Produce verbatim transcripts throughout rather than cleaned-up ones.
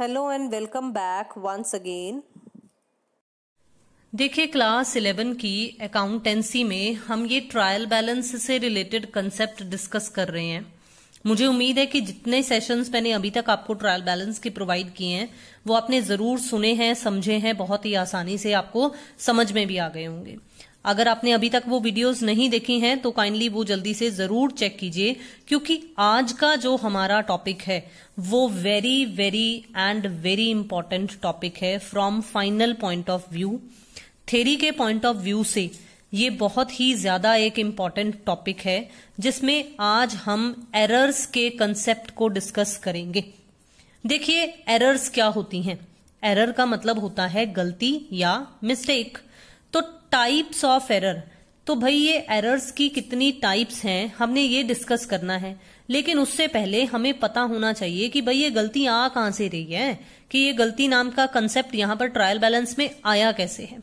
Hello and welcome back once again. देखिए class eleven की accountancy में हम ये ट्रायल बैलेंस से रिलेटेड कंसेप्ट डिस्कस कर रहे हैं। मुझे उम्मीद है कि जितने सेशंस मैंने अभी तक आपको ट्रायल बैलेंस के प्रोवाइड किए हैं वो आपने जरूर सुने हैं, समझे हैं, बहुत ही आसानी से आपको समझ में भी आ गए होंगे। अगर आपने अभी तक वो वीडियोस नहीं देखी हैं तो काइंडली वो जल्दी से जरूर चेक कीजिए, क्योंकि आज का जो हमारा टॉपिक है वो very very and very important topic है। From final point of view, theory के पॉइंट ऑफ व्यू से ये बहुत ही ज्यादा एक इम्पॉर्टेंट टॉपिक है, जिसमें आज हम एरर्स के कंसेप्ट को डिस्कस करेंगे। देखिए एरर्स क्या होती हैं। एरर का मतलब होता है गलती या मिस्टेक। तो टाइप्स ऑफ एरर, तो भाई ये एरर्स की कितनी टाइप्स हैं हमने ये डिस्कस करना है, लेकिन उससे पहले हमें पता होना चाहिए कि भाई ये गलती आ कहां से रही है, कि ये गलती नाम का कंसेप्ट यहां पर ट्रायल बैलेंस में आया कैसे है।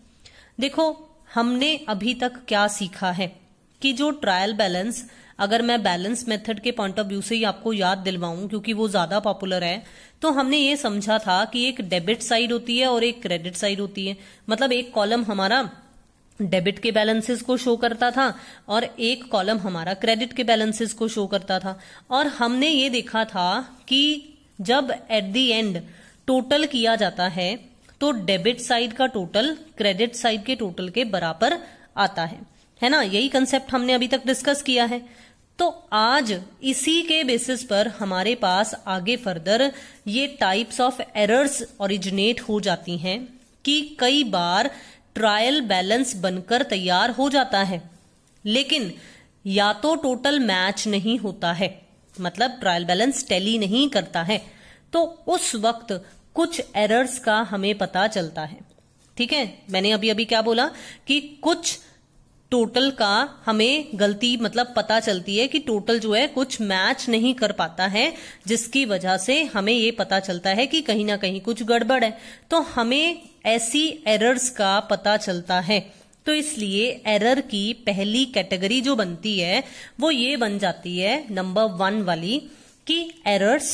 देखो हमने अभी तक क्या सीखा है कि जो ट्रायल बैलेंस, अगर मैं बैलेंस मेथड के पॉइंट ऑफ व्यू से ही आपको याद दिलवाऊं क्योंकि वो ज्यादा पॉपुलर है, तो हमने ये समझा था कि एक डेबिट साइड होती है और एक क्रेडिट साइड होती है। मतलब एक कॉलम हमारा डेबिट के बैलेंसेस को शो करता था और एक कॉलम हमारा क्रेडिट के बैलेंसेस को शो करता था। और हमने ये देखा था कि जब एट द एंड टोटल किया जाता है तो डेबिट साइड का टोटल क्रेडिट साइड के टोटल के बराबर आता है, है ना। यही कंसेप्ट हमने अभी तक डिस्कस किया है। तो आज इसी के बेसिस पर हमारे पास आगे फर्दर ये टाइप्स ऑफ एरर्स ओरिजिनेट हो जाती हैं कि कई बार ट्रायल बैलेंस बनकर तैयार हो जाता है लेकिन या तो टोटल मैच नहीं होता है, मतलब ट्रायल बैलेंस टैली नहीं करता है, तो उस वक्त कुछ एरर्स का हमें पता चलता है। ठीक है, मैंने अभी अभी क्या बोला कि कुछ टोटल का हमें गलती मतलब पता चलती है कि टोटल जो है कुछ मैच नहीं कर पाता है, जिसकी वजह से हमें ये पता चलता है कि कहीं ना कहीं कुछ गड़बड़ है। तो हमें ऐसी एरर्स का पता चलता है। तो इसलिए एरर की पहली कैटेगरी जो बनती है वो ये बन जाती है नंबर वन वाली कि एरर्स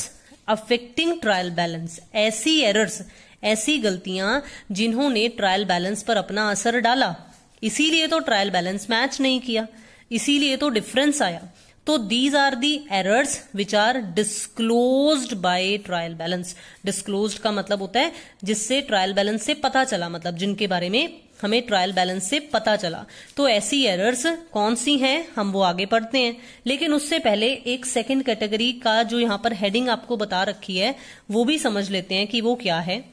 अफेक्टिंग ट्रायल बैलेंस। ऐसी एरर्स, ऐसी गलतियां जिन्होंने ट्रायल बैलेंस पर अपना असर डाला, इसीलिए तो ट्रायल बैलेंस मैच नहीं किया, इसीलिए तो डिफरेंस आया। तो these are the errors which are disclosed by trial balance. Disclosed का मतलब होता है जिससे ट्रायल बैलेंस से पता चला, मतलब जिनके बारे में हमें ट्रायल बैलेंस से पता चला। तो ऐसी एरर्स कौन सी हैं हम वो आगे पढ़ते हैं, लेकिन उससे पहले एक सेकंड कैटेगरी का जो यहाँ पर हेडिंग आपको बता रखी है वो भी समझ लेते हैं कि वो क्या है।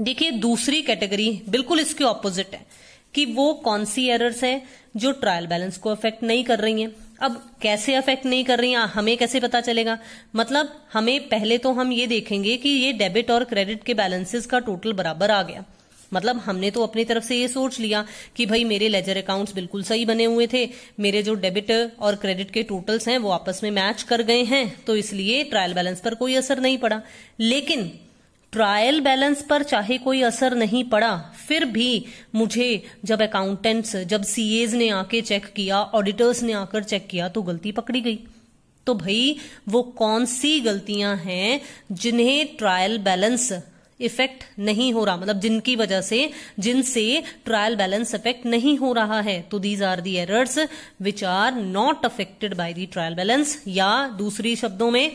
देखिए दूसरी कैटेगरी बिल्कुल इसके ऑपोजिट है कि वो कौन सी एरर्स हैं जो ट्रायल बैलेंस को अफेक्ट नहीं कर रही हैं। अब कैसे अफेक्ट नहीं कर रही हैं हमें कैसे पता चलेगा, मतलब हमें पहले तो हम ये देखेंगे कि ये डेबिट और क्रेडिट के बैलेंसेस का टोटल बराबर आ गया। मतलब हमने तो अपनी तरफ से ये सोच लिया कि भाई मेरे लेजर अकाउंट्स बिल्कुल सही बने हुए थे, मेरे जो डेबिट और क्रेडिट के टोटल्स हैं वो आपस में मैच कर गए हैं, तो इसलिए ट्रायल बैलेंस पर कोई असर नहीं पड़ा। लेकिन ट्रायल बैलेंस पर चाहे कोई असर नहीं पड़ा, फिर भी मुझे जब अकाउंटेंट्स, जब सीएज ने आके चेक किया, ऑडिटर्स ने आकर चेक किया तो गलती पकड़ी गई। तो भाई वो कौन सी गलतियां हैं जिन्हें ट्रायल बैलेंस इफेक्ट नहीं हो रहा, मतलब जिनकी वजह से, जिनसे ट्रायल बैलेंस इफेक्ट नहीं हो रहा है। तो these are the errors which are not affected by the trial balance, या दूसरी शब्दों में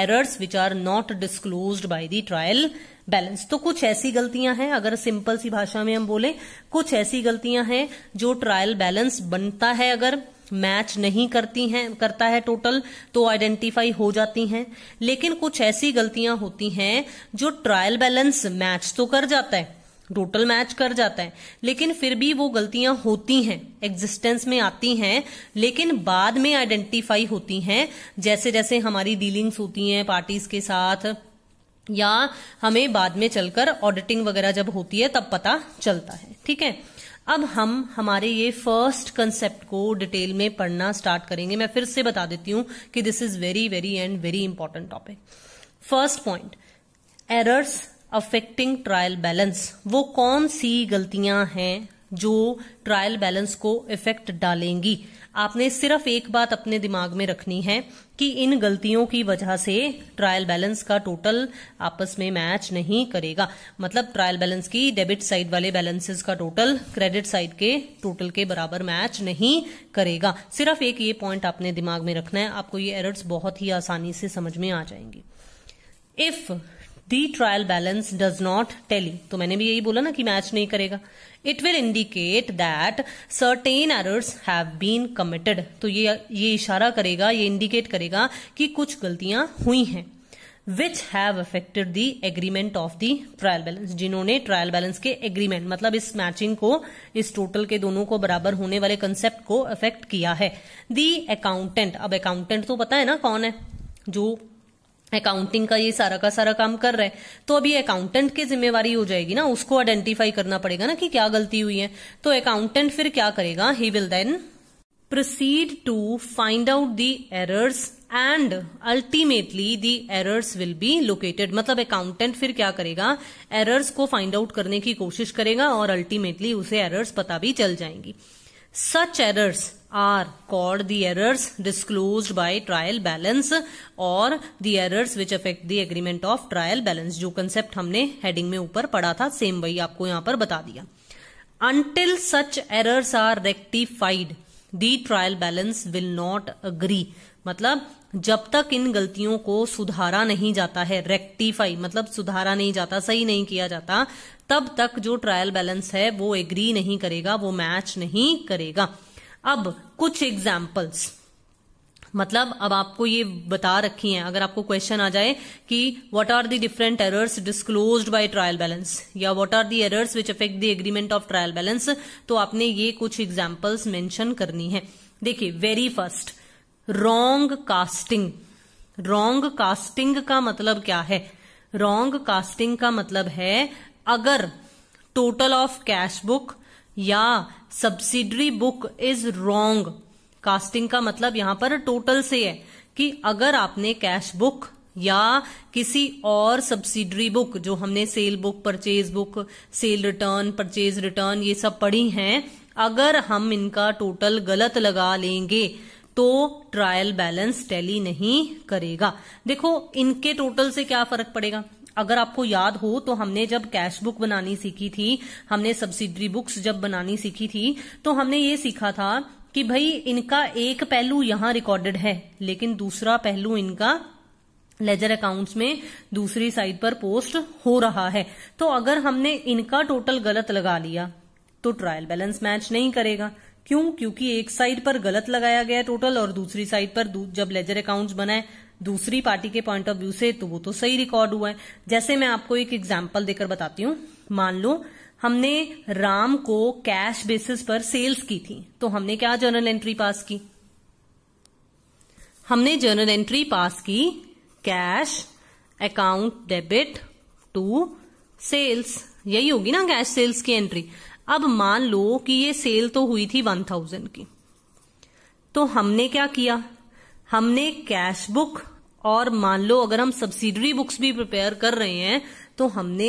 errors which are not disclosed by the trial balance. तो कुछ ऐसी गलतियां हैं, अगर सिंपल सी भाषा में हम बोले, कुछ ऐसी गलतियां हैं जो ट्रायल बैलेंस बनता है अगर मैच नहीं करती हैं, करता है टोटल, तो आइडेंटिफाई हो जाती हैं। लेकिन कुछ ऐसी गलतियां होती हैं जो ट्रायल बैलेंस मैच तो कर जाता है, टोटल मैच कर जाता है, लेकिन फिर भी वो गलतियां होती हैं, एग्जिस्टेंस में आती हैं, लेकिन बाद में आइडेंटिफाई होती हैं जैसे जैसे हमारी डीलिंग्स होती हैं पार्टीज के साथ, या हमें बाद में चलकर ऑडिटिंग वगैरह जब होती है तब पता चलता है। ठीक है, अब हम हमारे ये फर्स्ट कंसेप्ट को डिटेल में पढ़ना स्टार्ट करेंगे। मैं फिर से बता देती हूं कि this is very very and very important topic. First point, errors affecting trial balance. वो कौन सी गलतियां हैं जो ट्रायल बैलेंस को इफेक्ट डालेंगी। आपने सिर्फ एक बात अपने दिमाग में रखनी है कि इन गलतियों की वजह से ट्रायल बैलेंस का टोटल आपस में मैच नहीं करेगा। मतलब ट्रायल बैलेंस की डेबिट साइड वाले बैलेंसेस का टोटल क्रेडिट साइड के टोटल के बराबर मैच नहीं करेगा। सिर्फ एक ये पॉइंट आपने दिमाग में रखना है, आपको ये एरर्स बहुत ही आसानी से समझ में आ जाएंगी। If the trial balance does not tally, तो मैंने भी यही बोला ना कि मैच नहीं करेगा, it will indicate that certain errors have been committed. तो ये ये इशारा करेगा, ये इंडिकेट करेगा कि कुछ गलतियां हुई हैं, which have affected the agreement of the trial balance, जिन्होंने ट्रायल बैलेंस के एग्रीमेंट मतलब इस मैचिंग को, इस टोटल के दोनों को बराबर होने वाले कंसेप्ट को अफेक्ट किया है। दी अकाउंटेंट, अब अकाउंटेंट तो पता है ना कौन है, जो अकाउंटिंग का ये सारा का सारा काम कर रहा है, तो अभी अकाउंटेंट की जिम्मेवारी हो जाएगी ना, उसको आइडेंटिफाई करना पड़ेगा ना कि क्या गलती हुई है। तो अकाउंटेंट फिर क्या करेगा, he will then proceed to find out the errors and ultimately the errors will be located. मतलब अकाउंटेंट फिर क्या करेगा, एरर्स को फाइंड आउट करने की कोशिश करेगा और अल्टीमेटली उसे एरर्स पता भी चल जाएंगी। Such errors are called the errors disclosed by trial balance or the errors which affect the agreement of trial balance। जो कंसेप्ट हमने हेडिंग में ऊपर पढ़ा था सेम वही आपको यहां पर बता दिया। Until such errors are rectified, the trial balance will not agree। मतलब जब तक इन गलतियों को सुधारा नहीं जाता है, रेक्टिफाई मतलब सुधारा नहीं जाता, सही नहीं किया जाता, तब तक जो ट्रायल बैलेंस है वो एग्री नहीं करेगा, वो मैच नहीं करेगा। अब कुछ एग्जाम्पल्स, मतलब अब आपको ये बता रखी हैं, अगर आपको क्वेश्चन आ जाए कि what are the different errors disclosed by trial balance या what are the errors which affect the agreement of trial balance, तो आपने ये कुछ एग्जाम्पल्स मेंशन करनी है। देखिए very first, wrong casting. Wrong casting का मतलब क्या है, रॉन्ग कास्टिंग का मतलब है अगर टोटल ऑफ कैश बुक या subsidiary book is wrong. Casting का मतलब यहां पर टोटल से है कि अगर आपने कैश बुक या किसी और सब्सिडरी बुक, जो हमने sale book, purchase book, sale return, purchase return ये सब पढ़ी हैं, अगर हम इनका टोटल गलत लगा लेंगे तो ट्रायल बैलेंस टैली नहीं करेगा। देखो इनके टोटल से क्या फर्क पड़ेगा, अगर आपको याद हो तो हमने जब कैश बुक बनानी सीखी थी, हमने सब्सिडरी बुक्स जब बनानी सीखी थी, तो हमने ये सीखा था कि भाई इनका एक पहलू यहां रिकॉर्डेड है लेकिन दूसरा पहलू इनका लेजर अकाउंट्स में दूसरी साइड पर पोस्ट हो रहा है। तो अगर हमने इनका टोटल गलत लगा लिया तो ट्रायल बैलेंस मैच नहीं करेगा। क्यों? क्योंकि एक साइड पर गलत लगाया गया टोटल और दूसरी साइड पर जब लेजर अकाउंट्स बनाए दूसरी पार्टी के पॉइंट ऑफ व्यू से तो वो तो सही रिकॉर्ड हुआ है। जैसे मैं आपको एक एग्जांपल देकर बताती हूँ, मान लो हमने राम को कैश बेसिस पर सेल्स की थी, तो हमने क्या जर्नल एंट्री पास की, हमने जर्नल एंट्री पास की cash account debit to sales, यही होगी ना कैश सेल्स की एंट्री। अब मान लो कि ये सेल तो हुई थी वन थाउजेंड की, तो हमने क्या किया, हमने कैश बुक और मान लो अगर हम सब्सिडरी बुक्स भी प्रिपेयर कर रहे हैं तो हमने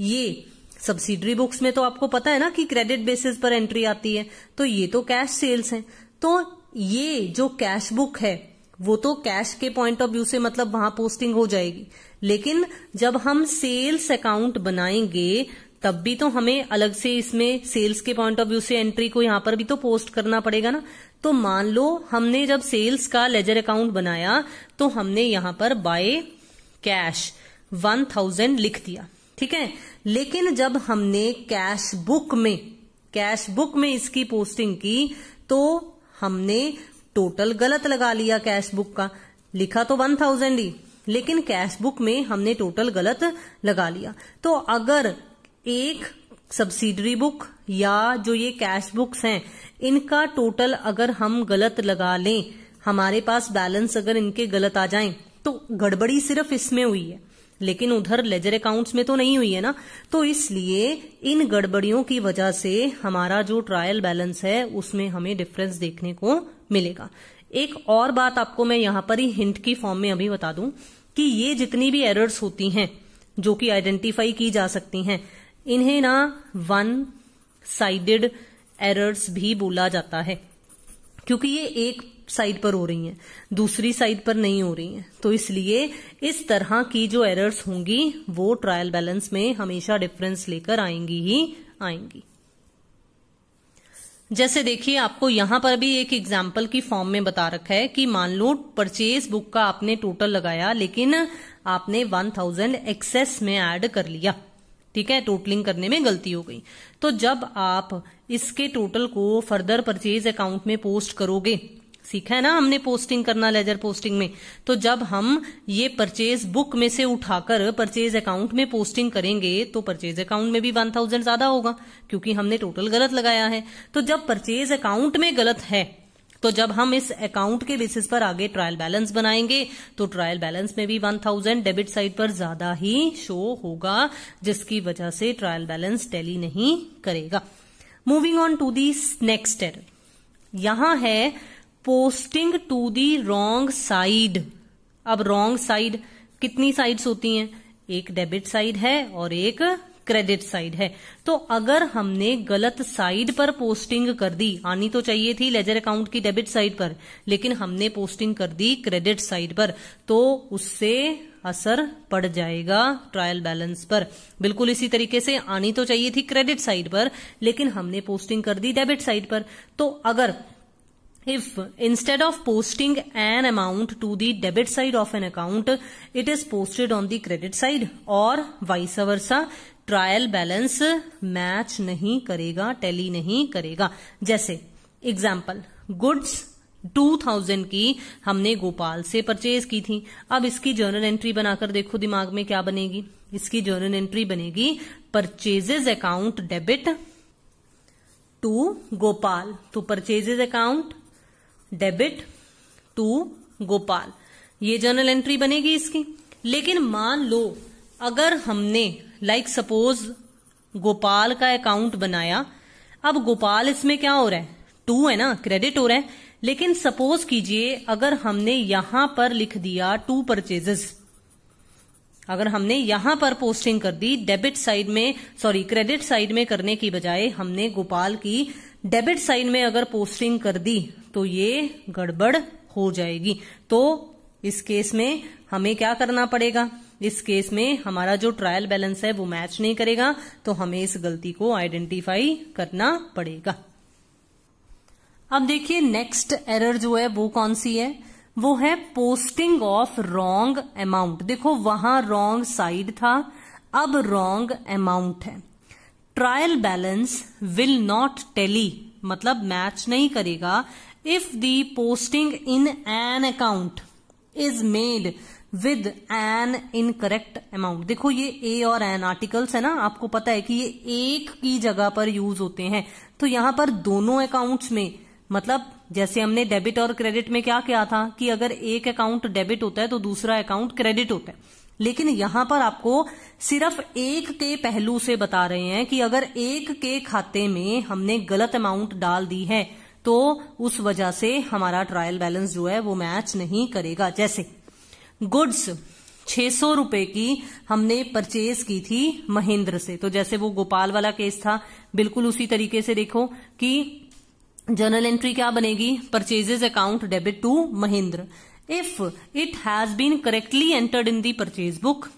ये सब्सिडरी बुक्स में तो आपको पता है ना कि क्रेडिट बेसिस पर एंट्री आती है, तो ये तो कैश सेल्स हैं, तो ये जो कैश बुक है वो तो कैश के पॉइंट ऑफ व्यू से मतलब वहां पोस्टिंग हो जाएगी, लेकिन जब हम सेल्स अकाउंट बनाएंगे तब भी तो हमें अलग से इसमें सेल्स के पॉइंट ऑफ व्यू से एंट्री को यहां पर भी तो पोस्ट करना पड़ेगा ना। तो मान लो हमने जब सेल्स का लेजर अकाउंट बनाया तो हमने यहां पर बाय कैश वन थाउजेंड लिख दिया, ठीक है, लेकिन जब हमने कैश बुक में कैश बुक में इसकी पोस्टिंग की तो हमने टोटल गलत लगा लिया, कैश बुक का लिखा तो वन थाउजेंड ही लेकिन कैश बुक में हमने टोटल गलत लगा लिया। तो अगर एक सब्सिडरी बुक या जो ये कैश बुक्स हैं इनका टोटल अगर हम गलत लगा लें, हमारे पास बैलेंस अगर इनके गलत आ जाएं, तो गड़बड़ी सिर्फ इसमें हुई है लेकिन उधर लेजर अकाउंट्स में तो नहीं हुई है ना। तो इसलिए इन गड़बड़ियों की वजह से हमारा जो ट्रायल बैलेंस है उसमें हमें डिफरेंस देखने को मिलेगा। एक और बात आपको मैं यहां पर ही हिंट की फॉर्म में अभी बता दूं कि ये जितनी भी एरर्स होती हैं जो कि आइडेंटिफाई की जा सकती हैं, इन्हें ना वन साइडेड एरर्स भी बोला जाता है। क्योंकि ये एक साइड पर हो रही हैं, दूसरी साइड पर नहीं हो रही हैं, तो इसलिए इस तरह की जो एरर्स होंगी वो ट्रायल बैलेंस में हमेशा डिफरेंस लेकर आएंगी ही आएंगी। जैसे देखिए, आपको यहां पर भी एक एग्जाम्पल की फॉर्म में बता रखा है कि मान लो परचेज बुक का आपने टोटल लगाया, लेकिन आपने एक हज़ार एक्सेस में ऐड कर लिया, ठीक है, टोटलिंग करने में गलती हो गई। तो जब आप इसके टोटल को फर्दर परचेज अकाउंट में पोस्ट करोगे, सीखा है ना हमने पोस्टिंग करना लेजर पोस्टिंग में, तो जब हम ये परचेज बुक में से उठाकर परचेज अकाउंट में पोस्टिंग करेंगे तो परचेज अकाउंट में भी वन थाउजेंड ज्यादा होगा क्योंकि हमने टोटल गलत लगाया है। तो जब परचेज अकाउंट में गलत है तो जब हम इस अकाउंट के बेसिस पर आगे ट्रायल बैलेंस बनाएंगे तो ट्रायल बैलेंस में भी वन थाउजेंड डेबिट साइड पर ज्यादा ही शो होगा, जिसकी वजह से ट्रायल बैलेंस टैली नहीं करेगा। Moving on to the next error, यहां है posting to the wrong side. अब रॉन्ग साइड कितनी साइड्स होती हैं? एक डेबिट साइड है और एक क्रेडिट साइड है। तो अगर हमने गलत साइड पर पोस्टिंग कर दी, आनी तो चाहिए थी लेजर अकाउंट की डेबिट साइड पर, लेकिन हमने पोस्टिंग कर दी क्रेडिट साइड पर, तो उससे असर पड़ जाएगा ट्रायल बैलेंस पर। बिल्कुल इसी तरीके से आनी तो चाहिए थी क्रेडिट साइड पर, लेकिन हमने पोस्टिंग कर दी डेबिट साइड पर। तो अगर If instead of posting an amount to the debit side of an account, it is posted on the credit side or vice versa, trial balance match नहीं करेगा, tally नहीं करेगा। जैसे example, goods दो हज़ार की हमने गोपाल से परचेज की थी, अब इसकी जर्नल एंट्री बनाकर देखो दिमाग में क्या बनेगी। इसकी जर्नल एंट्री बनेगी purchases account debit to Gopal, तो purchases account debit to Gopal, ये जर्नल एंट्री बनेगी इसकी। लेकिन मान लो अगर हमने लाइक सपोज गोपाल का अकाउंट बनाया, अब गोपाल इसमें क्या हो रहा है, टू है ना, क्रेडिट हो रहा है, लेकिन सपोज कीजिए अगर हमने यहां पर लिख दिया टू परचेजेस, अगर हमने यहां पर पोस्टिंग कर दी डेबिट साइड में, सॉरी क्रेडिट साइड में करने की बजाय हमने गोपाल की डेबिट साइड में अगर पोस्टिंग कर दी तो ये गड़बड़ हो जाएगी। तो इस केस में हमें क्या करना पड़ेगा, इस केस में हमारा जो ट्रायल बैलेंस है वो मैच नहीं करेगा, तो हमें इस गलती को आइडेंटिफाई करना पड़ेगा। अब देखिए नेक्स्ट एरर जो है वो कौन सी है, वो है पोस्टिंग ऑफ रॉन्ग अमाउंट। देखो वहां रॉन्ग साइड था, अब रॉन्ग अमाउंट है, trial balance will not tally, मतलब मैच नहीं करेगा, if the posting in an account is made with an incorrect amount. देखो ये ए और एन आर्टिकल्स है ना, आपको पता है कि ये एक की जगह पर यूज होते हैं, तो यहां पर दोनों अकाउंट्स में, मतलब जैसे हमने डेबिट और क्रेडिट में क्या किया था कि अगर एक अकाउंट डेबिट होता है तो दूसरा अकाउंट क्रेडिट होता है, लेकिन यहां पर आपको सिर्फ एक के पहलू से बता रहे हैं कि अगर एक के खाते में हमने गलत अमाउंट डाल दी है तो उस वजह से हमारा ट्रायल बैलेंस जो है वो मैच नहीं करेगा। जैसे गुड्स छह सौ रुपए की हमने परचेज की थी महेंद्र से, तो जैसे वो गोपाल वाला केस था, बिल्कुल उसी तरीके से देखो कि जर्नल एंट्री क्या बनेगी, purchases account debit to Mahendra, if it has been correctly entered in the purchase book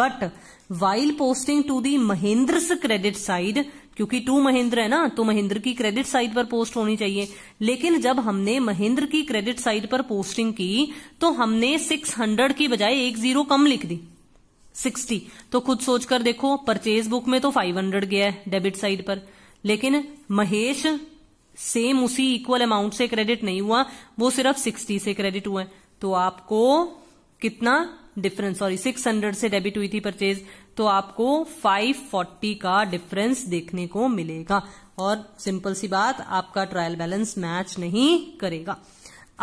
but while posting to the Mahendra's credit side, क्योंकि टू महेंद्र है ना तो महेंद्र की क्रेडिट साइड पर पोस्ट होनी चाहिए, लेकिन जब हमने महेंद्र की क्रेडिट साइड पर पोस्टिंग की तो हमने छह सौ की बजाय एक जीरो कम लिख दी साठ, तो खुद सोचकर देखो परचेज बुक में तो पाँच सौ गया है डेबिट साइड पर, लेकिन महेश सेम उसी इक्वल अमाउंट से क्रेडिट नहीं हुआ, वो सिर्फ साठ से क्रेडिट हुआ है, तो आपको कितना डिफरेंस, सॉरी छह सौ से डेबिट हुई थी परचेज, तो आपको पाँच सौ चालीस का डिफरेंस देखने को मिलेगा और सिंपल सी बात आपका ट्रायल बैलेंस मैच नहीं करेगा।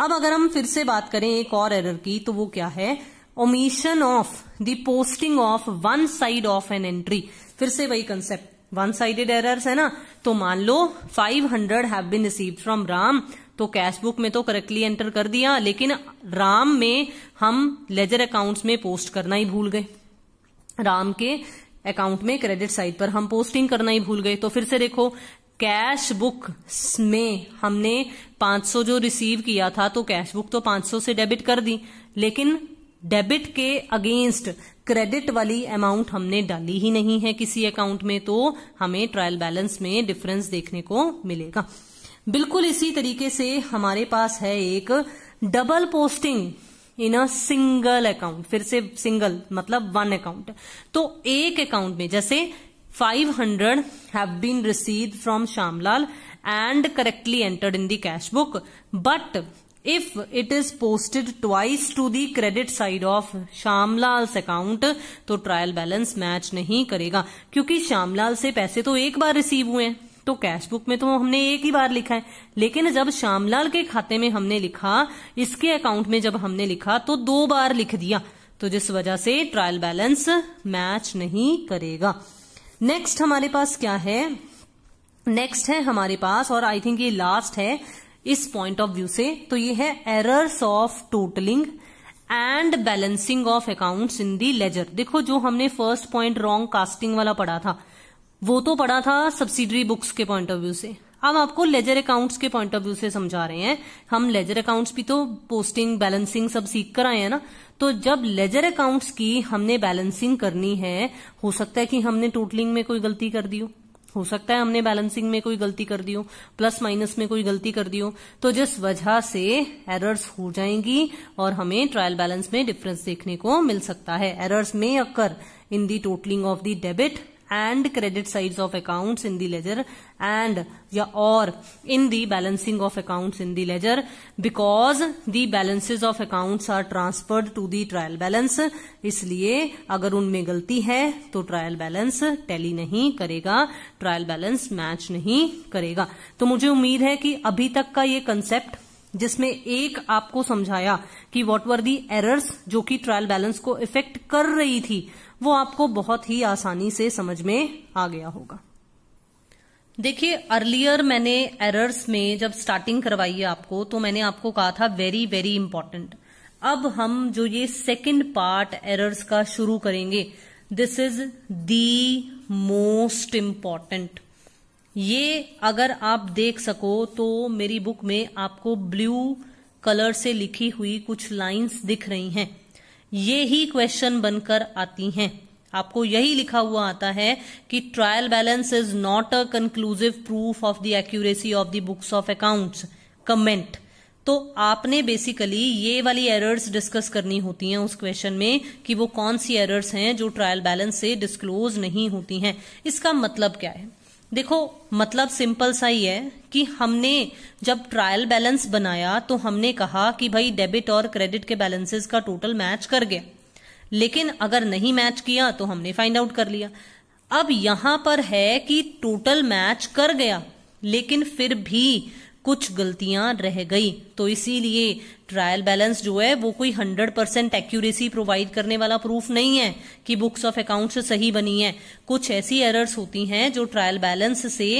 अब अगर हम फिर से बात करें एक और एरर की, तो वो क्या है, omission of the posting of one side of an entry. फिर से वही कंसेप्ट, वन साइडेड एरर्स है ना, तो मान लो पाँच सौ have been received from Ram, तो कैश बुक में तो करेक्टली एंटर कर दिया, लेकिन राम में हम लेजर अकाउंट्स में पोस्ट करना ही भूल गए, राम के अकाउंट में क्रेडिट साइड पर हम पोस्टिंग करना ही भूल गए। तो फिर से देखो कैश बुक में हमने पांच सौ जो रिसीव किया था तो कैश बुक तो पांच सौ से डेबिट कर दी, लेकिन डेबिट के अगेंस्ट क्रेडिट वाली अमाउंट हमने डाली ही नहीं है किसी अकाउंट में, तो हमें ट्रायल बैलेंस में डिफरेंस देखने को मिलेगा। बिल्कुल इसी तरीके से हमारे पास है एक double posting in a single account, फिर से सिंगल मतलब वन अकाउंट, तो एक अकाउंट में जैसे five hundred have been received from Shyamlal and correctly entered in the cash book, but if it is posted twice to the credit side of Shyamlal's account, तो trial balance match नहीं करेगा, क्योंकि Shyamlal से पैसे तो एक बार receive हुए हैं, तो कैश बुक में तो हमने एक ही बार लिखा है, लेकिन जब Shyamlal के खाते में हमने लिखा, इसके अकाउंट में जब हमने लिखा तो दो बार लिख दिया, तो जिस वजह से ट्रायल बैलेंस मैच नहीं करेगा। नेक्स्ट हमारे पास क्या है, नेक्स्ट है हमारे पास, और आई थिंक ये लास्ट है इस पॉइंट ऑफ व्यू से, तो ये है errors of totalling and balancing of accounts in the ledger. देखो जो हमने फर्स्ट पॉइंट रॉन्ग कास्टिंग वाला पढ़ा था वो तो पढ़ा था सब्सिडरी बुक्स के पॉइंट ऑफ व्यू से, अब आपको लेजर अकाउंट्स के पॉइंट ऑफ व्यू से समझा रहे हैं। हम लेजर अकाउंट्स भी तो पोस्टिंग बैलेंसिंग सब सीख कर आए हैं ना, तो जब लेजर अकाउंट्स की हमने बैलेंसिंग करनी है, हो सकता है कि हमने टोटलिंग में कोई गलती कर दी हो, हो सकता है हमने बैलेंसिंग में कोई गलती कर दी हो, प्लस माइनस में कोई गलती कर दी हो, तो जिस वजह से एरर्स हो जाएंगी और हमें ट्रायल बैलेंस में डिफरेंस देखने को मिल सकता है। एरर्स में occur in the totalling of the debit and credit sides of accounts in the ledger and या or in the balancing of accounts in the ledger because the balances of accounts are transferred to the trial balance, इसलिए अगर उनमें गलती है तो trial balance tally नहीं करेगा, trial balance match नहीं करेगा। तो मुझे उम्मीद है कि अभी तक का ये concept जिसमें एक आपको समझाया कि what were the errors जो कि trial balance को affect कर रही थी, वो आपको बहुत ही आसानी से समझ में आ गया होगा। देखिए अर्लियर मैंने एरर्स में जब स्टार्टिंग करवाई है आपको, तो मैंने आपको कहा था वेरी वेरी इंपॉर्टेंट। अब हम जो ये सेकंड पार्ट एरर्स का शुरू करेंगे, this is the most important. ये अगर आप देख सको तो मेरी बुक में आपको ब्लू कलर से लिखी हुई कुछ लाइन्स दिख रही हैं, ये ही क्वेश्चन बनकर आती हैं। आपको यही लिखा हुआ आता है कि trial balance is not a conclusive proof of the accuracy of the books of accounts comment. तो आपने बेसिकली ये वाली एरर्स डिस्कस करनी होती हैं उस क्वेश्चन में कि वो कौन सी एरर्स हैं जो ट्रायल बैलेंस से डिस्क्लोज नहीं होती हैं। इसका मतलब क्या है, देखो मतलब सिंपल सा ही है कि हमने जब ट्रायल बैलेंस बनाया तो हमने कहा कि भाई डेबिट और क्रेडिट के बैलेंसेस का टोटल मैच कर गया, लेकिन अगर नहीं मैच किया तो हमने फाइंड आउट कर लिया। अब यहां पर है कि टोटल मैच कर गया लेकिन फिर भी कुछ गलतियां रह गई, तो इसीलिए ट्रायल बैलेंस जो है वो कोई हंड्रेड परसेंट एक्यूरेसी प्रोवाइड करने वाला प्रूफ नहीं है कि बुक्स ऑफ अकाउंट्स सही बनी है। कुछ ऐसी एरर्स होती हैं जो ट्रायल बैलेंस से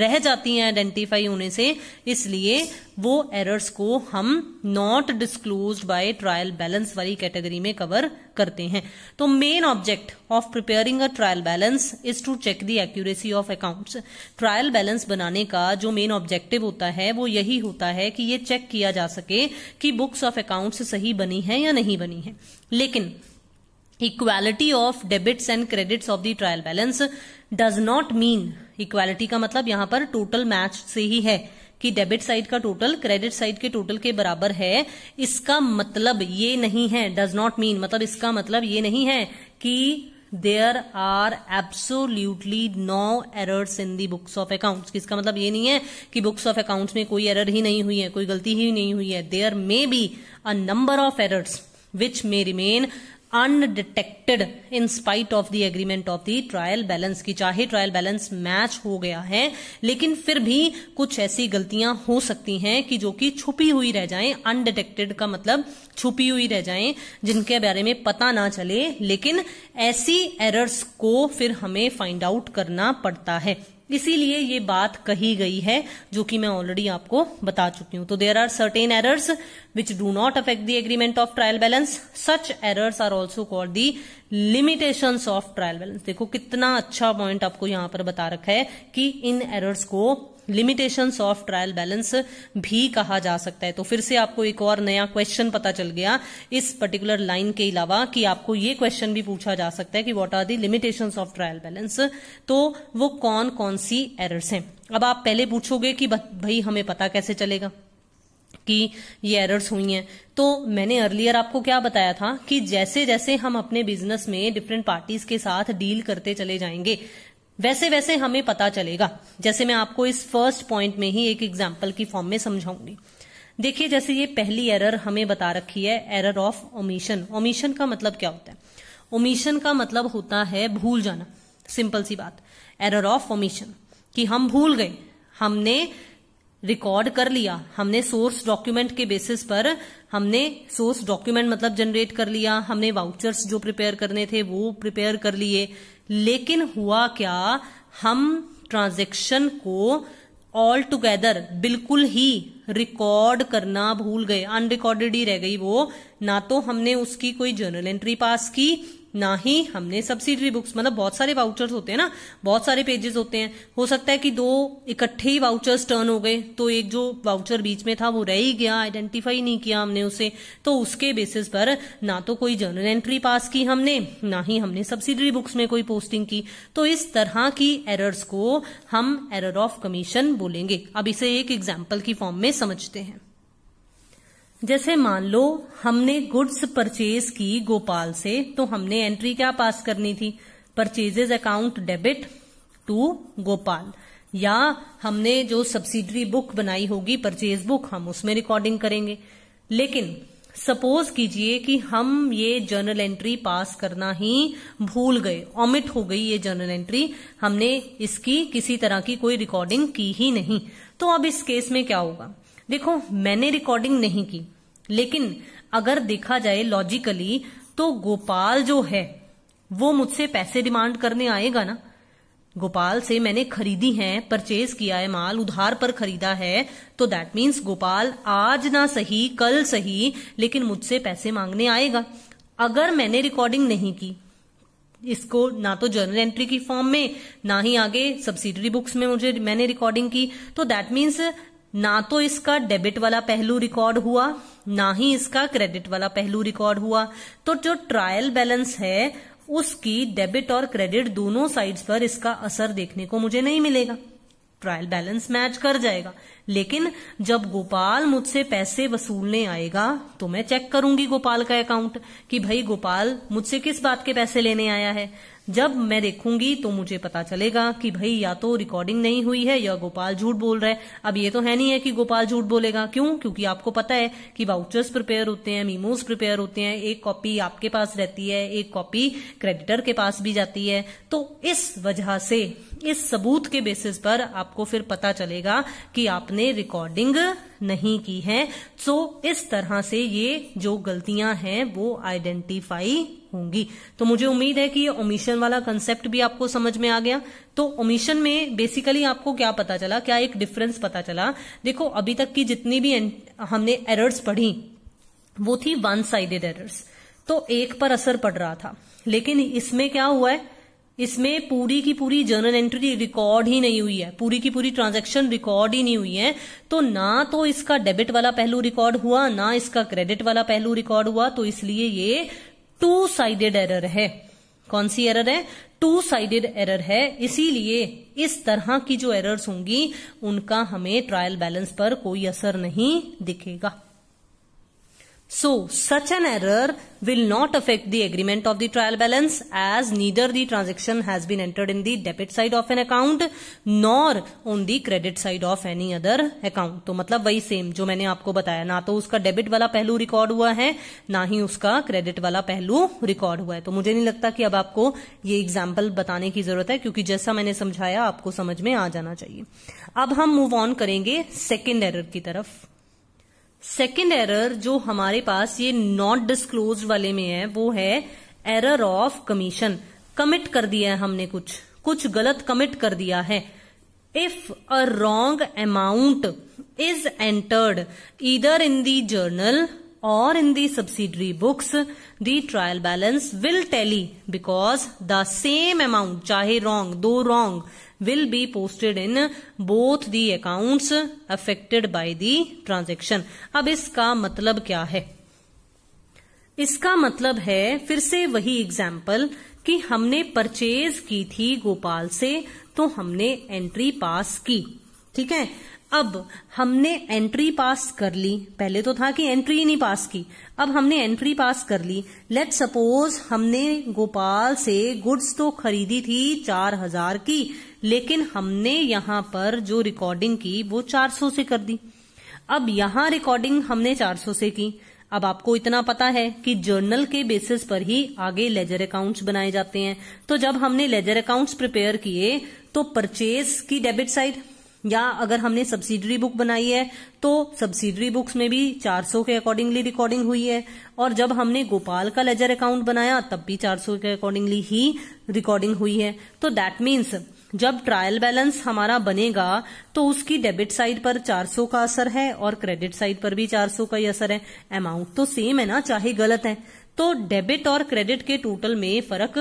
रह जाती हैं आइडेंटिफाई होने से, इसलिए वो एरर्स को हम not disclosed by trial balance वाली कैटेगरी में कवर करते हैं। तो main object of preparing a trial balance is to check the accuracy of accounts. Trial balance बनाने का जो मेन ऑब्जेक्टिव होता है वो यही होता है कि ये चेक किया जा सके कि बुक्स ऑफ अकाउंट्स सही बनी है या नहीं बनी है। लेकिन equality of debits and credits of the trial balance does not mean, equality का मतलब यहां पर टोटल मैच से ही है कि डेबिट साइड का टोटल क्रेडिट साइड के टोटल के बराबर है, इसका मतलब ये नहीं है, डज नॉट मीन मतलब इसका मतलब ये नहीं है कि there are absolutely no errors in the books of accounts. इसका मतलब ये नहीं है कि बुक्स ऑफ अकाउंट्स में कोई एरर ही नहीं हुई है, कोई गलती ही नहीं हुई है। There may be a number of errors which may remain undetected in spite of the agreement of the trial balance, की चाहे ट्रायल बैलेंस मैच हो गया है लेकिन फिर भी कुछ ऐसी गलतियां हो सकती हैं कि जो कि छुपी हुई रह जाएं। अनडिटेक्टेड का मतलब छुपी हुई रह जाएं, जिनके बारे में पता ना चले, लेकिन ऐसी एरर्स को फिर हमें फाइंड आउट करना पड़ता है। इसीलिए ये बात कही गई है, जो कि मैं ऑलरेडी आपको बता चुकी हूं. तो there are certain errors which do not affect the agreement of trial balance. Such errors are also called the limitations of trial balance. देखो कितना अच्छा पॉइंट आपको यहां पर बता रखा है कि इन एरर्स को लिमिटेशंस ऑफ ट्रायल बैलेंस भी कहा जा सकता है. तो फिर से आपको एक और नया क्वेश्चन पता चल गया इस पर्टिकुलर लाइन के अलावा कि आपको ये क्वेश्चन भी पूछा जा सकता है कि what are the limitations of trial balance. तो वो कौन कौन सी एरर्स हैं. अब आप पहले पूछोगे कि भाई हमें पता कैसे चलेगा कि ये एरर्स हुई हैं. तो मैंने अर्लियर आपको क्या बताया था कि जैसे जैसे हम अपने बिजनेस में डिफरेंट पार्टीज के साथ डील करते चले जाएंगे वैसे वैसे हमें पता चलेगा. जैसे मैं आपको इस फर्स्ट पॉइंट में ही एक एग्जाम्पल की फॉर्म में समझाऊंगी. देखिए जैसे ये पहली एरर हमें बता रखी है, एरर ऑफ ओमिशन. ओमिशन का मतलब क्या होता है? ओमिशन का मतलब होता है भूल जाना. सिंपल सी बात, एरर ऑफ ओमिशन कि हम भूल गए, हमने रिकॉर्ड कर लिया, हमने सोर्स डॉक्यूमेंट के बेसिस पर हमने सोर्स डॉक्यूमेंट मतलब जनरेट कर लिया, हमने वाउचर्स जो प्रिपेयर करने थे वो प्रिपेयर कर लिए, लेकिन हुआ क्या, हम ट्रांजैक्शन को ऑल टुगेदर बिल्कुल ही रिकॉर्ड करना भूल गए, अनरिकॉर्डेड ही रह गई वो. ना तो हमने उसकी कोई जर्नल एंट्री पास की, ना ही हमने सब्सिडरी बुक्स, मतलब बहुत सारे वाउचर्स होते हैं ना, बहुत सारे पेजेस होते हैं, हो सकता है कि दो इकट्ठे ही वाउचर्स टर्न हो गए तो एक जो वाउचर बीच में था वो रह ही गया, आइडेंटिफाई नहीं किया हमने उसे. तो उसके बेसिस पर ना तो कोई जर्नल एंट्री पास की हमने, ना ही हमने सब्सिडरी बुक्स में कोई पोस्टिंग की. तो इस तरह की एरर्स को हम एरर ऑफ कमीशन बोलेंगे. अब इसे एक एग्जाम्पल की फॉर्म में समझते हैं. जैसे मान लो हमने गुड्स परचेज की गोपाल से, तो हमने एंट्री क्या पास करनी थी, purchases account debit to Gopal, या हमने जो सब्सिडरी बुक बनाई होगी परचेज बुक हम उसमें रिकॉर्डिंग करेंगे. लेकिन सपोज कीजिए कि हम ये जर्नल एंट्री पास करना ही भूल गए, ओमिट हो गई ये जर्नल एंट्री, हमने इसकी किसी तरह की कोई रिकॉर्डिंग की ही नहीं. तो अब इस केस में क्या होगा, देखो मैंने रिकॉर्डिंग नहीं की, लेकिन अगर देखा जाए लॉजिकली तो गोपाल जो है वो मुझसे पैसे डिमांड करने आएगा ना. गोपाल से मैंने खरीदी है, परचेज किया है माल, उधार पर खरीदा है, तो दैट मीन्स गोपाल आज ना सही कल सही लेकिन मुझसे पैसे मांगने आएगा. अगर मैंने रिकॉर्डिंग नहीं की इसको, ना तो जर्नल एंट्री की फॉर्म में, ना ही आगे सब्सिडरी बुक्स में मुझे मैंने रिकॉर्डिंग की, तो दैट मीन्स ना तो इसका डेबिट वाला पहलू रिकॉर्ड हुआ, ना ही इसका क्रेडिट वाला पहलू रिकॉर्ड हुआ. तो जो ट्रायल बैलेंस है उसकी डेबिट और क्रेडिट दोनों साइड्स पर इसका असर देखने को मुझे नहीं मिलेगा. ट्रायल बैलेंस मैच कर जाएगा, लेकिन जब गोपाल मुझसे पैसे वसूलने आएगा तो मैं चेक करूंगी गोपाल का अकाउंट कि भाई गोपाल मुझसे किस बात के पैसे लेने आया है. जब मैं देखूंगी तो मुझे पता चलेगा कि भाई या तो रिकॉर्डिंग नहीं हुई है या गोपाल झूठ बोल रहा है. अब ये तो है नहीं है कि गोपाल झूठ बोलेगा, क्यों, क्योंकि आपको पता है कि वाउचर्स प्रिपेयर होते हैं, मीमोज प्रिपेयर होते हैं, एक कॉपी आपके पास रहती है, एक कॉपी क्रेडिटर के पास भी जाती है. तो इस वजह से, इस सबूत के बेसिस पर आपको फिर पता चलेगा कि आपने रिकॉर्डिंग नहीं की है. सो इस तरह से ये जो गलतियां हैं वो आइडेंटिफाई होंगी. तो मुझे उम्मीद है कि ये ओमिशन वाला कंसेप्ट भी आपको समझ में आ गया. तो ओमिशन में बेसिकली आपको क्या पता चला, क्या एक डिफरेंस पता चला. देखो अभी तक की जितनी भी हमने एरर्स पढ़ी वो थी वन साइडेड एरर्स, तो एक पर असर पड़ रहा था. लेकिन इसमें क्या हुआ है, इसमें पूरी की पूरी जर्नल एंट्री रिकॉर्ड ही नहीं हुई है, पूरी की पूरी ट्रांजैक्शन रिकॉर्ड ही नहीं हुई है. तो ना तो इसका डेबिट वाला पहलू रिकॉर्ड हुआ, ना इसका क्रेडिट वाला पहलू रिकॉर्ड हुआ. तो इसलिए ये टू साइडेड एरर है. कौन सी एरर है? टू साइडेड एरर है. इसीलिए इस तरह की जो एरर्स होंगी उनका हमें ट्रायल बैलेंस पर कोई असर नहीं दिखेगा. So, such an error will not affect the agreement of the trial balance as neither the transaction has been entered in the debit side of an account nor on the credit side of any other account. तो मतलब वही same जो मैंने आपको बताया, ना तो उसका डेबिट वाला पहलू रिकॉर्ड हुआ है, ना ही उसका क्रेडिट वाला पहलू रिकॉर्ड हुआ है. तो मुझे नहीं लगता कि अब आपको ये एग्जाम्पल बताने की जरूरत है, क्योंकि जैसा मैंने समझाया आपको समझ में आ जाना चाहिए. अब हम मूव ऑन करेंगे सेकेंड एरर की तरफ. सेकेंड एरर जो हमारे पास ये नॉट डिस्क्लोज वाले में है वो है एरर ऑफ कमीशन. कमिट कर दिया है हमने, कुछ कुछ गलत कमिट कर दिया है. if a wrong amount is entered either in the journal or in the subsidiary books, the trial balance will tally because the same amount, चाहे wrong, दो wrong, will be posted in both the accounts affected by the transaction. अब इसका मतलब क्या है? इसका मतलब है, फिर से वही एग्जाम्पल कि हमने परचेज की थी गोपाल से, तो हमने एंट्री पास की, ठीक है। अब हमने एंट्री पास कर ली, पहले तो था कि एंट्री ही नहीं पास की, अब हमने एंट्री पास कर ली। लेट्स सपोज हमने गोपाल से गुड्स तो खरीदी थी चार हजार की, लेकिन हमने यहाँ पर जो रिकॉर्डिंग की वो चार सौ से कर दी। अब यहाँ रिकॉर्डिंग हमने चार सौ से की। अब आपको इतना पता है कि जर्नल के बेसिस पर ही आगे लेजर अकाउंट्स बनाए जाते हैं, तो जब हमने लेजर अकाउंट्स प्रिपेयर किए तो परचेज की डेबिट साइड, या अगर हमने सब्सिडरी बुक बनाई है तो सब्सिडरी बुक्स में भी चार सौ के अकॉर्डिंगली रिकॉर्डिंग हुई है, और जब हमने गोपाल का लेजर अकाउंट बनाया तब भी चार सौ के अकॉर्डिंगली ही रिकॉर्डिंग हुई है। तो दैट मीन्स जब ट्रायल बैलेंस हमारा बनेगा तो उसकी डेबिट साइड पर चार सौ का असर है और क्रेडिट साइड पर भी चार सौ का ही असर है। अमाउंट तो सेम है ना, चाहे गलत है, तो डेबिट और क्रेडिट के टोटल में फर्क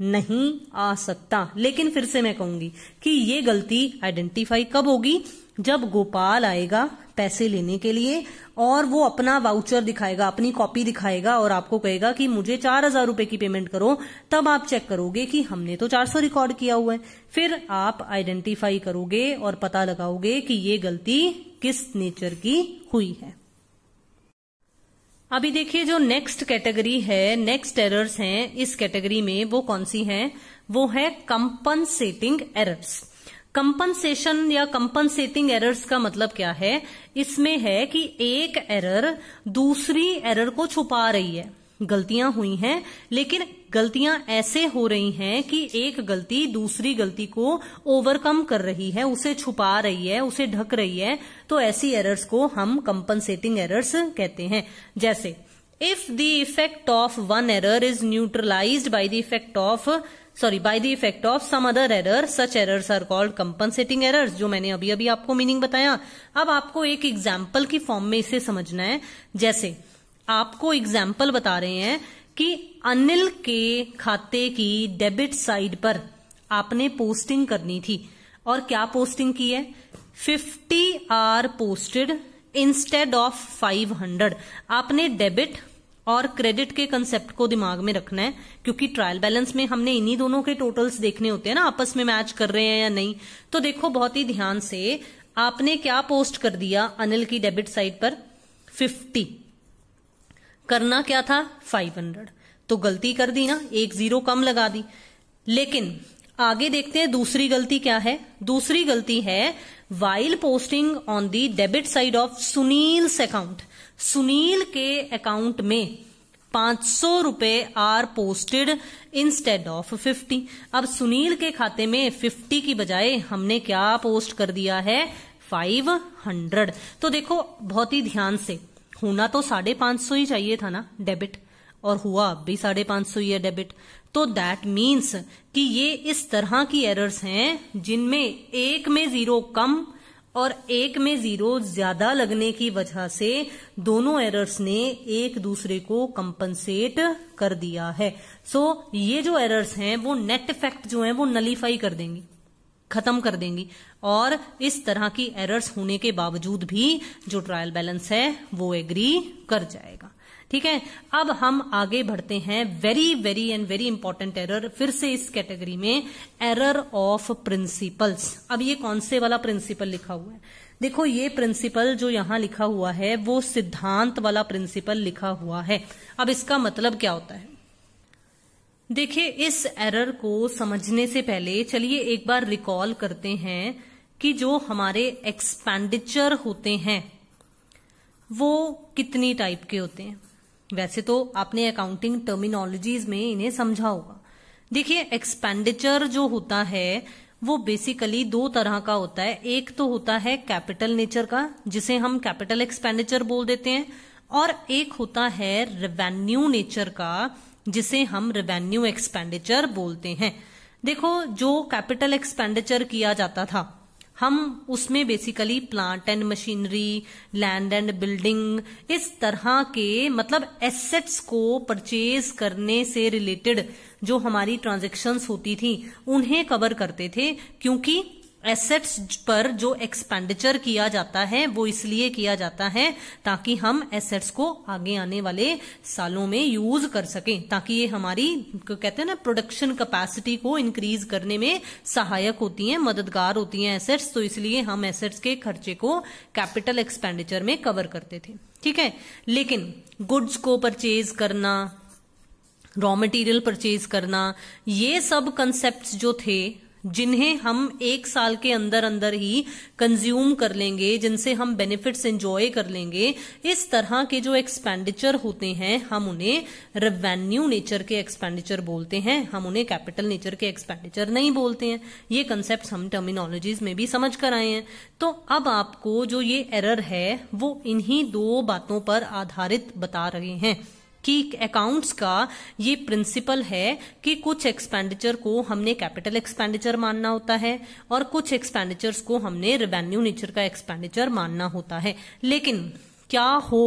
नहीं आ सकता। लेकिन फिर से मैं कहूंगी कि ये गलती आइडेंटिफाई कब होगी, जब गोपाल आएगा पैसे लेने के लिए और वो अपना वाउचर दिखाएगा, अपनी कॉपी दिखाएगा और आपको कहेगा कि मुझे चार हजार रूपये की पेमेंट करो, तब आप चेक करोगे कि हमने तो चार सौ रिकॉर्ड किया हुआ है। फिर आप आइडेंटिफाई करोगे और पता लगाओगे कि ये गलती किस नेचर की हुई है। अभी देखिए जो नेक्स्ट कैटेगरी है, नेक्स्ट एरर्स हैं इस कैटेगरी में, वो कौन सी हैं? वो है कंपनसेटिंग एरर्स। कंपनसेशन या कंपनसेटिंग एरर्स का मतलब क्या है? इसमें है कि एक एरर दूसरी एरर को छुपा रही है। गलतियां हुई हैं लेकिन गलतियां ऐसे हो रही हैं कि एक गलती दूसरी गलती को ओवरकम कर रही है, उसे छुपा रही है, उसे ढक रही है, तो ऐसी एरर्स को हम कंपनसेटिंग एरर्स कहते हैं। जैसे if the effect of one error is neutralised by the effect of sorry by the effect of some other error, such errors are called compensating errors, जो मैंने अभी अभी आपको मीनिंग बताया। अब आपको एक एग्जाम्पल की फॉर्म में इसे समझना है। जैसे आपको एग्जाम्पल बता रहे हैं कि अनिल के खाते की डेबिट साइड पर आपने पोस्टिंग करनी थी, और क्या पोस्टिंग की है? Fifty are posted instead of five hundred. आपने डेबिट और क्रेडिट के कंसेप्ट को दिमाग में रखना है, क्योंकि ट्रायल बैलेंस में हमने इन्हीं दोनों के टोटल्स देखने होते हैं ना, आपस में मैच कर रहे हैं या नहीं। तो देखो बहुत ही ध्यान से, आपने क्या पोस्ट कर दिया अनिल की डेबिट साइड पर? फिफ्टी। करना क्या था? Five hundred. तो गलती कर दी ना, एक जीरो कम लगा दी। लेकिन आगे देखते हैं दूसरी गलती क्या है। दूसरी गलती है while posting on the debit side of Sunil's account, Sunil के अकाउंट में पांच सौ रुपए are posted instead of fifty. अब सुनील के खाते में फिफ्टी की बजाय हमने क्या पोस्ट कर दिया है? Five hundred. तो देखो बहुत ही ध्यान से, होना तो साढ़े पांच सौ ही चाहिए था ना डेबिट, और हुआ अब भी साढ़े पांच सौ ही है डेबिट। तो दैट मीन्स कि ये इस तरह की एरर्स हैं जिनमें एक में जीरो कम और एक में जीरो ज्यादा लगने की वजह से दोनों एरर्स ने एक दूसरे को कंपनसेट कर दिया है। सो so, ये जो एरर्स हैं वो नेट इफेक्ट जो है वो नलीफाई कर देंगी, खत्म कर देंगी, और इस तरह की एरर्स होने के बावजूद भी जो ट्रायल बैलेंस है वो एग्री कर जाएगा, ठीक है। अब हम आगे बढ़ते हैं, very very and very important error, फिर से इस कैटेगरी में, एरर ऑफ प्रिंसिपल्स। अब ये कौन से वाला प्रिंसिपल लिखा हुआ है? देखो ये प्रिंसिपल जो यहां लिखा हुआ है वो सिद्धांत वाला प्रिंसिपल लिखा हुआ है। अब इसका मतलब क्या होता है? देखिए इस एरर को समझने से पहले चलिए एक बार रिकॉल करते हैं कि जो हमारे एक्सपेंडिचर होते हैं वो कितनी टाइप के होते हैं। वैसे तो आपने अकाउंटिंग टर्मिनोलॉजीज में इन्हें समझा होगा। देखिए एक्सपेंडिचर जो होता है वो बेसिकली दो तरह का होता है। एक तो होता है कैपिटल नेचर का, जिसे हम कैपिटल एक्सपेंडिचर बोल देते हैं, और एक होता है रेवेन्यू नेचर का, जिसे हम रेवेन्यू एक्सपेंडिचर बोलते हैं। देखो जो कैपिटल एक्सपेंडिचर किया जाता था हम उसमें basically plant and machinery, land and building, इस तरह के मतलब एसेट्स को परचेज करने से रिलेटेड जो हमारी ट्रांजैक्शंस होती थी उन्हें कवर करते थे, क्योंकि एसेट्स पर जो एक्सपेंडिचर किया जाता है वो इसलिए किया जाता है ताकि हम एसेट्स को आगे आने वाले सालों में यूज कर सकें, ताकि ये हमारी कहते हैं ना प्रोडक्शन कैपेसिटी को इंक्रीज करने में सहायक होती हैं, मददगार होती हैं एसेट्स, तो इसलिए हम एसेट्स के खर्चे को कैपिटल एक्सपेंडिचर में कवर करते थे। ठीक है, लेकिन गुड्स को परचेज करना, रॉ मटेरियल परचेज करना, ये सब कंसेप्ट्स जो थे जिन्हें हम एक साल के अंदर अंदर ही कंज्यूम कर लेंगे, जिनसे हम बेनिफिट्स एंजॉय कर लेंगे, इस तरह के जो एक्सपेंडिचर होते हैं हम उन्हें रेवेन्यू नेचर के एक्सपेंडिचर बोलते हैं, हम उन्हें कैपिटल नेचर के एक्सपेंडिचर नहीं बोलते हैं। ये कंसेप्ट हम टर्मिनोलॉजीज में भी समझ कर आए हैं। तो अब आपको जो ये एरर है वो इन्हीं दो बातों पर आधारित बता रहे हैं कि अकाउंट्स का ये प्रिंसिपल है कि कुछ एक्सपेंडिचर को हमने कैपिटल एक्सपेंडिचर मानना होता है और कुछ एक्सपेंडिचर्स को हमने रेवेन्यू नेचर का एक्सपेंडिचर मानना होता है। लेकिन क्या हो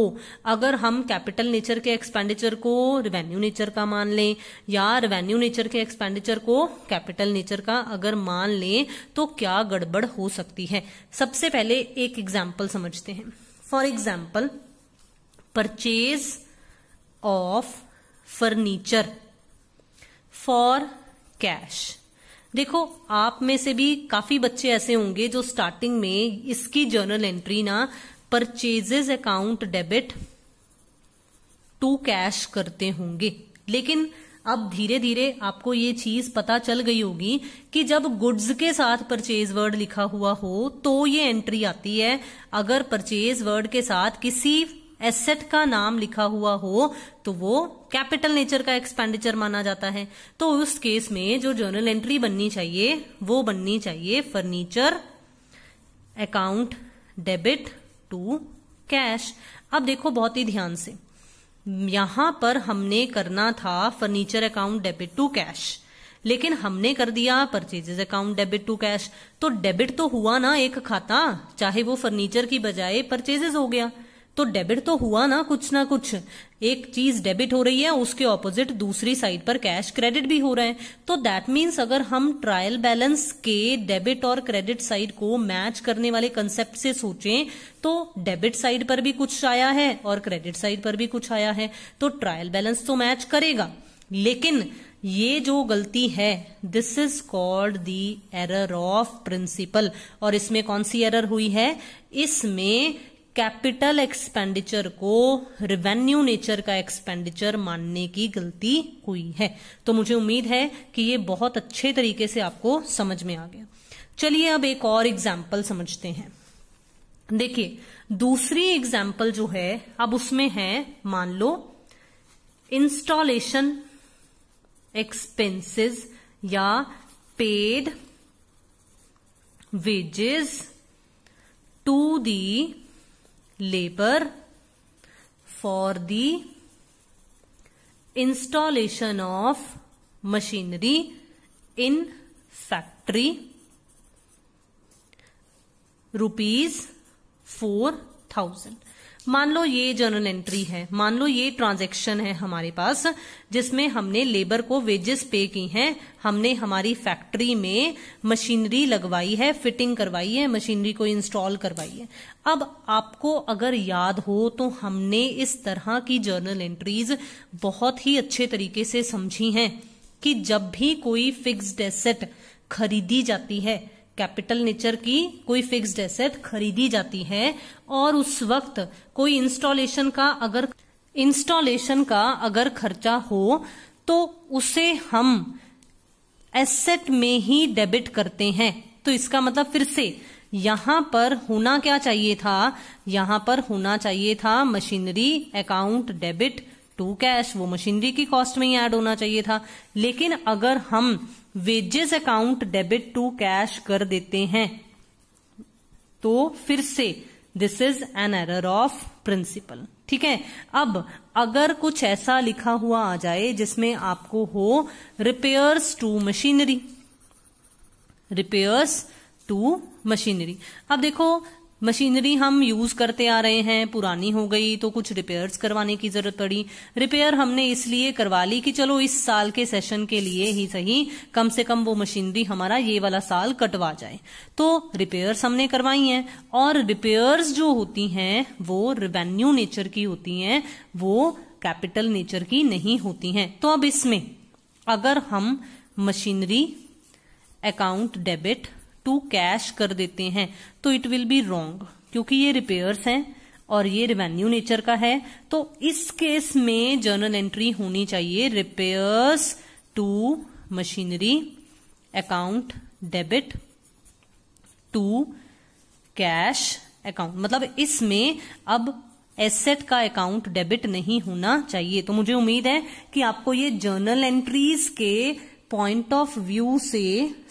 अगर हम कैपिटल नेचर के एक्सपेंडिचर को रेवेन्यू नेचर का मान लें या रेवेन्यू नेचर के एक्सपेंडिचर को कैपिटल नेचर का अगर मान लें, तो क्या गड़बड़ हो सकती है। सबसे पहले एक एग्जाम्पल समझते हैं। For example, purchase of furniture for cash. देखो, आप में से भी काफी बच्चे ऐसे होंगे जो स्टार्टिंग में इसकी जर्नल एंट्री ना purchases account debit to cash करते होंगे, लेकिन अब धीरे धीरे आपको ये चीज पता चल गई होगी कि जब गुड्स के साथ परचेज वर्ड लिखा हुआ हो तो ये एंट्री आती है, अगर परचेज वर्ड के साथ किसी एसेट का नाम लिखा हुआ हो तो वो कैपिटल नेचर का एक्सपेंडिचर माना जाता है। तो उस केस में जो जर्नल एंट्री बननी चाहिए वो बननी चाहिए furniture account debit to cash. अब देखो बहुत ही ध्यान से, यहां पर हमने करना था furniture account debit to cash, लेकिन हमने कर दिया purchases account debit to cash, तो डेबिट तो हुआ ना एक खाता, चाहे वो फर्नीचर की बजाय परचेजेज हो गया, तो डेबिट तो हुआ ना कुछ ना कुछ, एक चीज डेबिट हो रही है उसके ऑपोजिट दूसरी साइड पर कैश क्रेडिट भी हो रहा है। तो दैट मीन्स अगर हम ट्रायल बैलेंस के डेबिट और क्रेडिट साइड को मैच करने वाले कंसेप्ट से सोचें तो डेबिट साइड पर भी कुछ आया है और क्रेडिट साइड पर भी कुछ आया है, तो ट्रायल बैलेंस तो मैच करेगा। लेकिन ये जो गलती है, this is called the error of principle. और इसमें कौन सी एरर हुई है? इसमें कैपिटल एक्सपेंडिचर को रेवेन्यू नेचर का एक्सपेंडिचर मानने की गलती हुई है। तो मुझे उम्मीद है कि ये बहुत अच्छे तरीके से आपको समझ में आ गया। चलिए अब एक और एग्जाम्पल समझते हैं। देखिए, दूसरी एग्जाम्पल जो है अब उसमें है, मान लो, इंस्टॉलेशन एक्सपेंसेस या paid wages to the labor for the installation of machinery in factory rupees four thousand। मान लो ये जर्नल एंट्री है, मान लो ये ट्रांजैक्शन है हमारे पास जिसमें हमने लेबर को वेजेस पे की हैं, हमने हमारी फैक्ट्री में मशीनरी लगवाई है, फिटिंग करवाई है, मशीनरी को इंस्टॉल करवाई है। अब आपको अगर याद हो तो हमने इस तरह की जर्नल एंट्रीज बहुत ही अच्छे तरीके से समझी हैं कि जब भी कोई फिक्स्ड एसेट खरीदी जाती है, कैपिटल नेचर की कोई फिक्स्ड एसेट खरीदी जाती है और उस वक्त कोई इंस्टॉलेशन का अगर इंस्टॉलेशन का अगर खर्चा हो तो उसे हम एसेट में ही डेबिट करते हैं। तो इसका मतलब फिर से यहां पर होना क्या चाहिए था, यहां पर होना चाहिए था machinery account debit to cash, वो मशीनरी की कॉस्ट में ही ऐड होना चाहिए था। लेकिन अगर हम wages account debit to cash कर देते हैं तो फिर से this is an error of principle. ठीक है, अब अगर कुछ ऐसा लिखा हुआ आ जाए जिसमें आपको हो repairs to machinery, repairs to machinery. अब देखो मशीनरी हम यूज करते आ रहे हैं, पुरानी हो गई तो कुछ रिपेयर्स करवाने की जरूरत पड़ी। रिपेयर हमने इसलिए करवा ली कि चलो इस साल के सेशन के लिए ही सही कम से कम वो मशीनरी हमारा ये वाला साल कटवा जाए, तो रिपेयर्स हमने करवाई हैं। और रिपेयर्स जो होती हैं वो रेवेन्यू नेचर की होती हैं, वो कैपिटल नेचर की नहीं होती हैं। तो अब इसमें अगर हम machinery account debit to cash कर देते हैं तो इट विल बी रॉन्ग, क्योंकि ये रिपेयर्स हैं और ये रेवेन्यू नेचर का है। तो इस केस में जर्नल एंट्री होनी चाहिए repairs to machinery account debit to cash account, मतलब इसमें अब एसेट का अकाउंट डेबिट नहीं होना चाहिए। तो मुझे उम्मीद है कि आपको ये जर्नल एंट्रीज के पॉइंट ऑफ व्यू से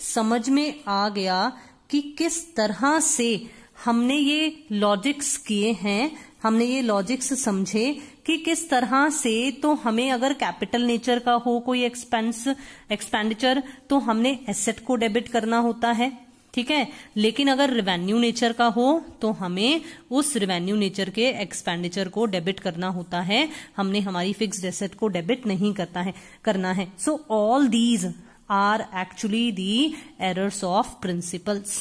समझ में आ गया कि किस तरह से हमने ये लॉजिक्स किए हैं, हमने ये लॉजिक्स समझे कि किस तरह से तो हमें अगर कैपिटल नेचर का हो कोई एक्सपेंस एक्सपेंडिचर तो हमने एसेट को डेबिट करना होता है, ठीक है। लेकिन अगर रेवेन्यू नेचर का हो तो हमें उस रेवेन्यू नेचर के एक्सपेंडिचर को डेबिट करना होता है, हमने हमारी फिक्स्ड एसेट को डेबिट नहीं करता है करना है। So all these are actually the errors of principles.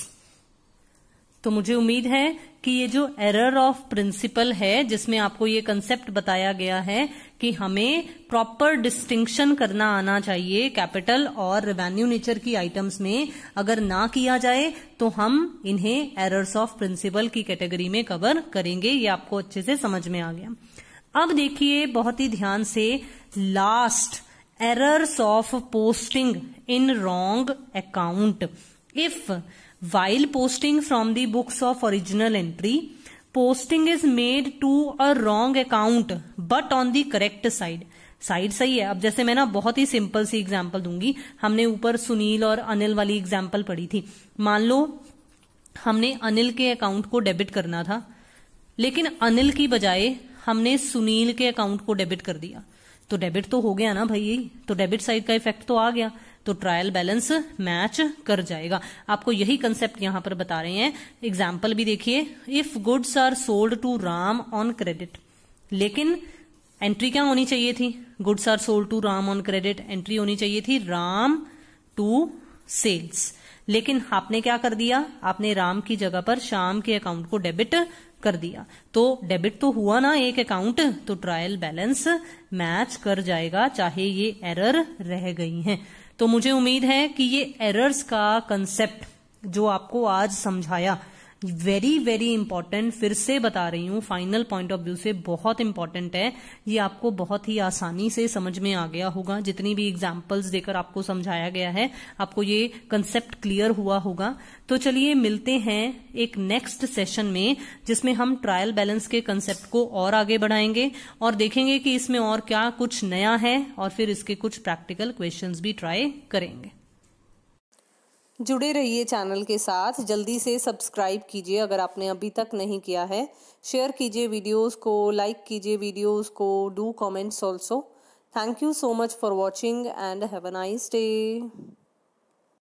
तो मुझे उम्मीद है कि ये जो एरर ऑफ प्रिंसिपल है जिसमें आपको ये कंसेप्ट बताया गया है कि हमें प्रॉपर डिस्टिंक्शन करना आना चाहिए कैपिटल और रेवेन्यू नेचर की आइटम्स में, अगर ना किया जाए तो हम इन्हें एरर्स ऑफ प्रिंसिपल की कैटेगरी में कवर करेंगे। ये आपको अच्छे से समझ में आ गया। अब देखिए बहुत ही ध्यान से last, errors of posting in wrong account. If while posting from the books of original entry posting is made to a wrong account but on the correct side, side सही है। अब जैसे मैं ना बहुत ही सिंपल सी एग्जाम्पल दूंगी, हमने ऊपर सुनील और अनिल वाली एग्जाम्पल पढ़ी थी। मान लो हमने अनिल के अकाउंट को डेबिट करना था लेकिन अनिल की बजाय हमने सुनील के अकाउंट को डेबिट कर दिया, तो डेबिट तो हो गया ना भाई, तो डेबिट साइड का इफेक्ट तो आ गया, तो ट्रायल बैलेंस मैच कर जाएगा। आपको यही कंसेप्ट यहां पर बता रहे हैं। एग्जाम्पल भी देखिए, if goods are sold to Ram on credit, लेकिन एंट्री क्या होनी चाहिए थी, goods are sold to Ram on credit, entry होनी चाहिए थी राम टू सेल्स, लेकिन आपने क्या कर दिया, आपने राम की जगह पर श्याम के अकाउंट को डेबिट कर दिया, तो डेबिट तो हुआ ना एक अकाउंट, तो ट्रायल बैलेंस मैच कर जाएगा चाहे ये एरर रह गई हैं। तो मुझे उम्मीद है कि ये एरर्स का कंसेप्ट जो आपको आज समझाया वेरी वेरी इंपॉर्टेंट, फिर से बता रही हूँ फाइनल पॉइंट ऑफ व्यू से बहुत इंपॉर्टेंट है, ये आपको बहुत ही आसानी से समझ में आ गया होगा। जितनी भी एग्जाम्पल्स देकर आपको समझाया गया है आपको ये कंसेप्ट क्लियर हुआ होगा। तो चलिए मिलते हैं एक नेक्स्ट सेशन में जिसमें हम ट्रायल बैलेंस के कंसेप्ट को और आगे बढ़ाएंगे और देखेंगे कि इसमें और क्या कुछ नया है और फिर इसके कुछ प्रैक्टिकल क्वेश्चंस भी ट्राई करेंगे। जुड़े रहिए चैनल के साथ, जल्दी से सब्सक्राइब कीजिए अगर आपने अभी तक नहीं किया है, शेयर कीजिए वीडियोस को, लाइक कीजिए वीडियोस को, do comments also. Thank you so much for watching and have a nice day.